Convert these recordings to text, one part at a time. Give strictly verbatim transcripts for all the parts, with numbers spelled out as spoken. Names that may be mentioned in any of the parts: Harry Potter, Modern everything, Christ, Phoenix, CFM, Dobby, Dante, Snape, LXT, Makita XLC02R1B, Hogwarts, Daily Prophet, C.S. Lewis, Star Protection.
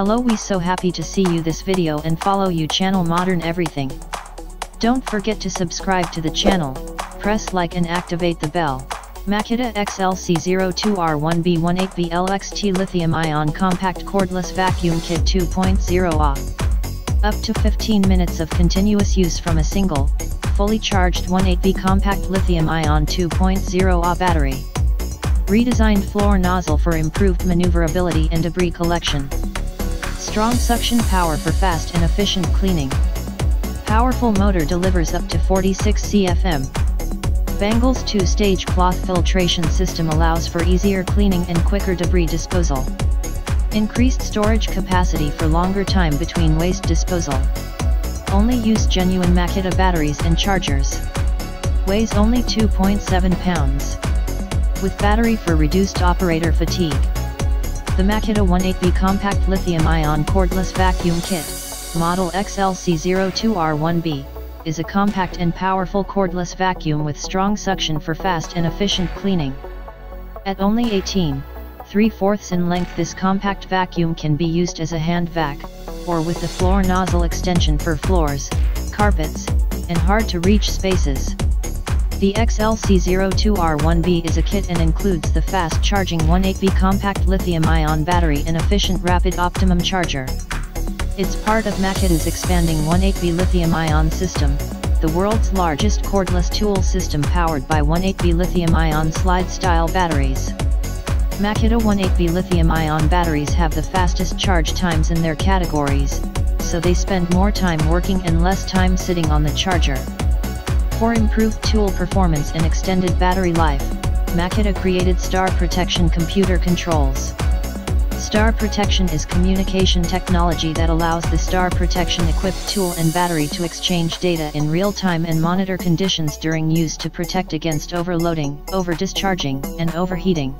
Hello, we so happy to see you this video and follow you channel Modern Everything. Don't forget to subscribe to the channel, press like and activate the bell. Makita X L C zero two R one B eighteen B L X T Lithium Ion Compact Cordless Vacuum Kit two point oh Ah. Up to fifteen minutes of continuous use from a single, fully charged eighteen B Compact Lithium Ion two point oh Ah battery. Redesigned floor nozzle for improved maneuverability and debris collection. Strong suction power for fast and efficient cleaning. Powerful motor delivers up to forty-six C F M. Bangle's two-stage cloth filtration system allows for easier cleaning and quicker debris disposal. Increased storage capacity for longer time between waste disposal. Only use genuine Makita batteries and chargers. Weighs only two point seven pounds. With battery for reduced operator fatigue. The Makita eighteen B Compact Lithium-Ion Cordless Vacuum Kit, model X L C zero two R one B, is a compact and powerful cordless vacuum with strong suction for fast and efficient cleaning. At only eighteen and three-fourths in length, this compact vacuum can be used as a hand vac, or with the floor nozzle extension for floors, carpets, and hard-to-reach spaces. The X L C zero two R one B is a kit and includes the fast-charging eighteen B compact lithium-ion battery and efficient rapid optimum charger. It's part of Makita's expanding eighteen B lithium-ion system, the world's largest cordless tool system powered by eighteen B lithium-ion slide-style batteries. Makita eighteen B lithium-ion batteries have the fastest charge times in their categories, so they spend more time working and less time sitting on the charger. For improved tool performance and extended battery life, Makita created Star Protection computer controls. Star Protection is communication technology that allows the Star Protection-equipped tool and battery to exchange data in real time and monitor conditions during use to protect against overloading, over-discharging, and overheating.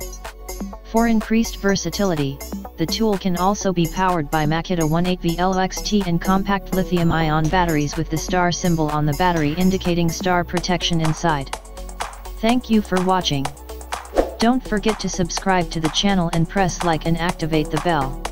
For increased versatility, the tool can also be powered by Makita eighteen B L X T and compact lithium-ion batteries with the star symbol on the battery indicating Star Protection inside. Thank you for watching. Don't forget to subscribe to the channel and press like and activate the bell.